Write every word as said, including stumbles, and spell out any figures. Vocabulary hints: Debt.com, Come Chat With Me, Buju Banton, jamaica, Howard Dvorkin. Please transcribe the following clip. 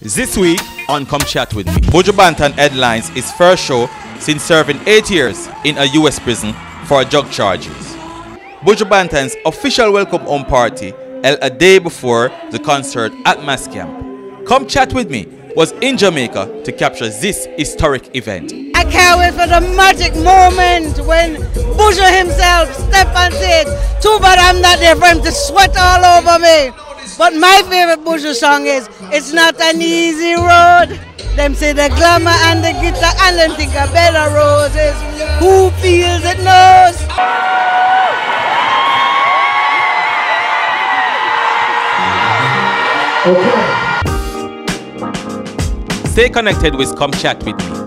This week on Come Chat With Me, Buju Banton headlines his first show since serving eight years in a U S prison for drug charges. Buju Banton's official welcome home party held a day before the concert at Mass Camp. Come Chat With Me was in Jamaica to capture this historic event. I can't wait for the magic moment when Buju himself stepped on stage. Too bad I'm not there for him to sweat all over me. But my favorite Buju song is "It's Not an Easy Road." Them say the glamour and the glitter, and them think a bed of roses. Who feels it knows. Okay. Stay connected with Come Chat With Me.